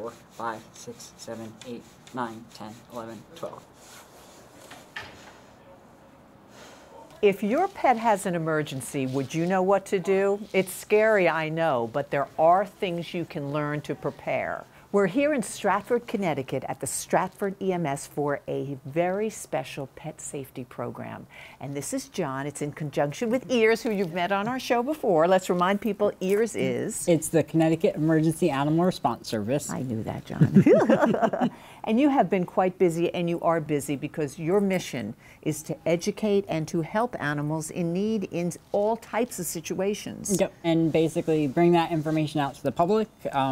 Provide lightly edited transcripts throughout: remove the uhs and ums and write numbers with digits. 4, 5, 6, 7, 8, 9, 10, 11, 12. If your pet has an emergency, would you know what to do? It's scary, I know, but there are things you can learn to prepare. We're here in Stratford, Connecticut at the Stratford EMS for a very special pet safety program. And this is John. It's in conjunction with EARS, who you've met on our show before. Let's remind people, EARS is? It's the Connecticut Emergency Animal Response Service. I knew that, John. And you have been quite busy, and you are busy because your mission is to educate and to help animals in need in all types of situations. Yep, and basically bring that information out to the public,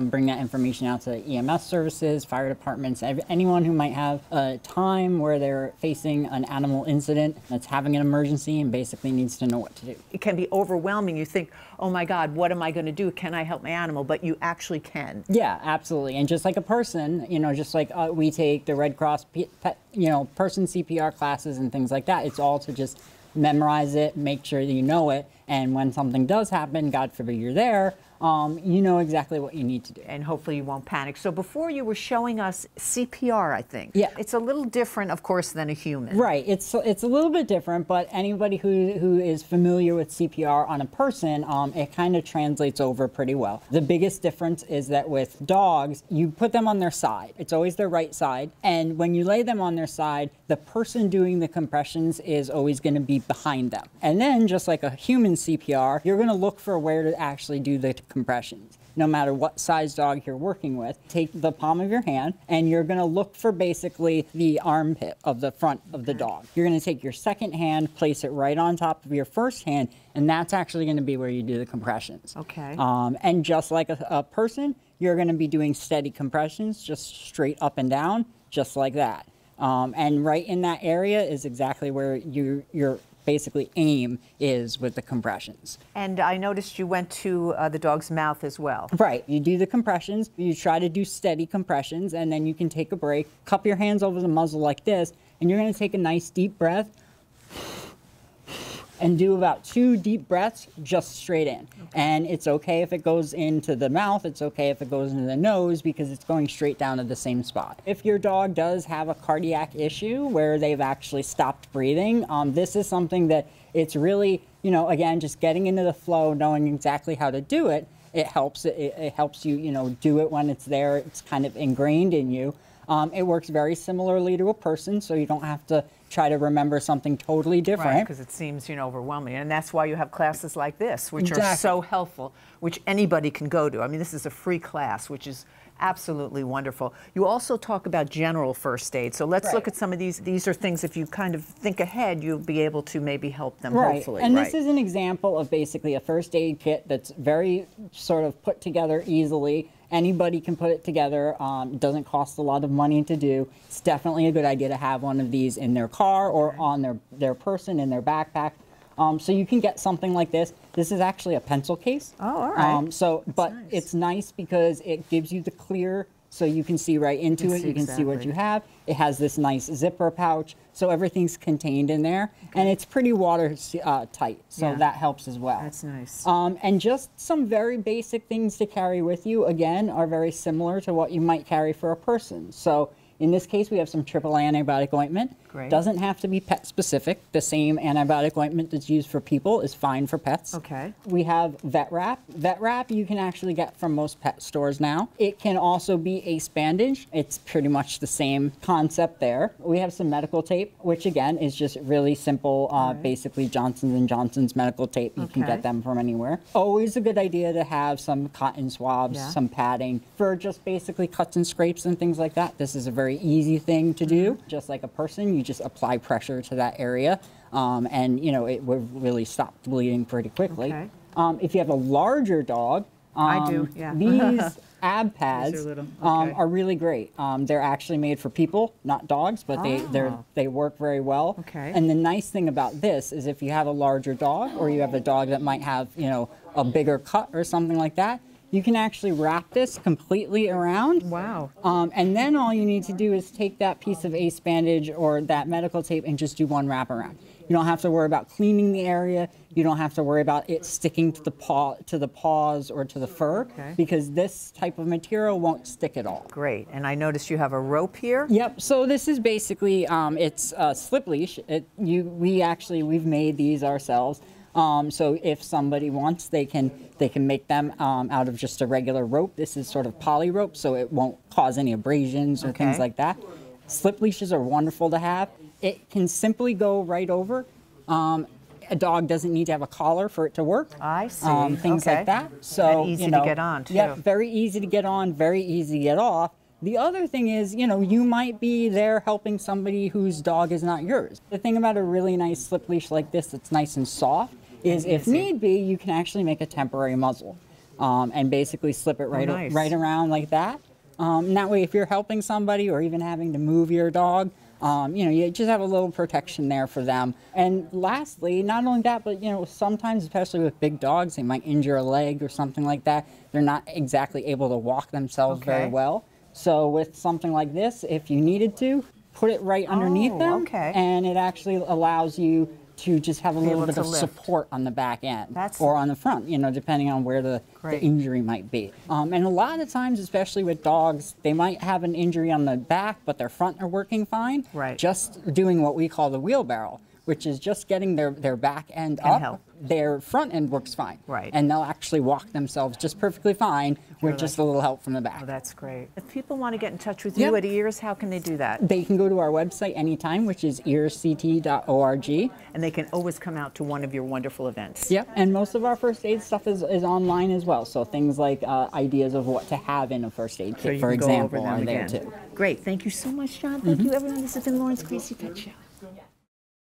bring that information out to the EMS services, fire departments, anyone who might have a time where they're facing an animal incident that's having an emergency and basically needs to know what to do. It can be overwhelming. You think, oh my God, what am I going to do? Can I help my animal? But you actually can. Yeah, absolutely. And just like a person, you know, just like we take the Red Cross person CPR classes and things like that. It's all to just memorize it, make sure that you know it, and when something does happen, God forbid you're there, you know exactly what you need to do. And hopefully you won't panic. So before you were showing us CPR, I think. Yeah. It's a little different, of course, than a human. Right. It's a little bit different, but anybody who is familiar with CPR on a person, it kind of translates over pretty well. The biggest difference is that with dogs, you put them on their side. It's always their right side. And when you lay them on their side, the person doing the compressions is always going to be behind them. And then, just like a human CPR, you're going to look for where to actually do the compressions. No matter what size dog you're working with, take the palm of your hand and you're going to look for basically the armpit of the front of the dog. You're going to take your second hand, place it right on top of your first hand, and that's actually going to be where you do the compressions. Okay. And just like a person, you're going to be doing steady compressions, just straight up and down, just like that. And right in that area is exactly where you're basically aim is with the compressions. And I noticed you went to the dog's mouth as well. Right. You do the compressions, you try to do steady compressions, and then you can take a break, cup your hands over the muzzle like this, and you're going to take a nice deep breath and do about 2 deep breaths just straight in. Okay. And it's okay if it goes into the mouth, it's okay if it goes into the nose, because it's going straight down to the same spot. If your dog does have a cardiac issue where they've actually stopped breathing, this is something that it's really, you know, again, just getting into the flow, knowing exactly how to do it. It helps you, you know, do it when it's there. It's kind of ingrained in you. It works very similarly to a person, so you don't have to try to remember something totally different. Right, because it seems, you know, overwhelming. And that's why you have classes like this, which exactly. are so helpful, which anybody can go to. I mean, this is a free class, which is absolutely wonderful. You also talk about general first aid. So let's right. look at some of these. These are things, if you kind of think ahead, you'll be able to maybe help them, right. hopefully. And right. this is an example of basically a first aid kit that's very sort of put together easily. Anybody can put it together. It doesn't cost a lot of money to do. It's definitely a good idea to have one of these in their car or on their person, in their backpack. So you can get something like this. This is actually a pencil case. Oh, all right. It's nice because it gives you the clear, so you can see right into it. You can exactly. see what you have. It has this nice zipper pouch, so everything's contained in there. Okay. And it's pretty water tight, so yeah. that helps as well. That's nice. And just some very basic things to carry with you, again, are very similar to what you might carry for a person. So in this case, we have some AAA antibiotic ointment. Great. Doesn't have to be pet specific. The same antibiotic ointment that's used for people is fine for pets. Okay. We have vet wrap. Vet wrap you can actually get from most pet stores now. It can also be ace bandage. It's pretty much the same concept there. We have some medical tape, which again is just really simple, right. basically Johnson & Johnson's medical tape. You okay. can get them from anywhere. Always a good idea to have some cotton swabs, yeah. some padding for just basically cuts and scrapes and things like that. This is a very easy thing to do. Just like a person, you just apply pressure to that area, and you know, it will really stop the bleeding pretty quickly. Okay. If you have a larger dog, I do, yeah. these ab pads these are, okay. Are really great. They're actually made for people, not dogs, but they work very well. Okay. And the nice thing about this is if you have a larger dog or you have a dog that might have, you know, a bigger cut or something like that, you can actually wrap this completely around. Wow. And then all you need to do is take that piece of ace bandage or that medical tape and just do one wrap around. You don't have to worry about cleaning the area. You don't have to worry about it sticking to the paws or to the fur, okay, because this type of material won't stick at all. Great. And I noticed you have a rope here. Yep. So this is basically it's a slip leash. We've made these ourselves. So if somebody wants, they can make them out of just a regular rope. This is sort of poly rope, so it won't cause any abrasions or okay, things like that. Slip leashes are wonderful to have. It can simply go right over. A dog doesn't need to have a collar for it to work. I see. Things okay, like that. So, and easy to get on, too. Yeah, very easy to get on, very easy to get off. The other thing is, you know, you might be there helping somebody whose dog is not yours. The thing about a really nice slip leash like this that's nice and soft is, if need be, you can actually make a temporary muzzle and basically slip it right, right around like that. And that way, if you're helping somebody or even having to move your dog, you know, you just have a little protection there for them. And lastly, not only that, but, you know, sometimes, especially with big dogs, they might injure a leg or something like that. They're not exactly able to walk themselves okay, very well. So with something like this, if you needed to, put it right underneath them, okay, and it actually allows you to just have a little bit of support on the back end or on the front, you know, depending on where the injury might be. And a lot of times, especially with dogs, they might have an injury on the back, but their front are working fine. Right. Just doing what we call the wheelbarrow, which is just getting their back end up. Help. Their front end works fine. Right. And they'll actually walk themselves just perfectly fine with just a little help from the back. Oh, that's great. If people want to get in touch with you at EARS, how can they do that? They can go to our website anytime, which is earsct.org. And they can always come out to one of your wonderful events. Yep. And most of our first aid stuff is online as well. So things like ideas of what to have in a first aid kit, for example, are there too. Great. Thank you so much, John. Thank you, everyone. This has been Lauren's Crazy Pet Show.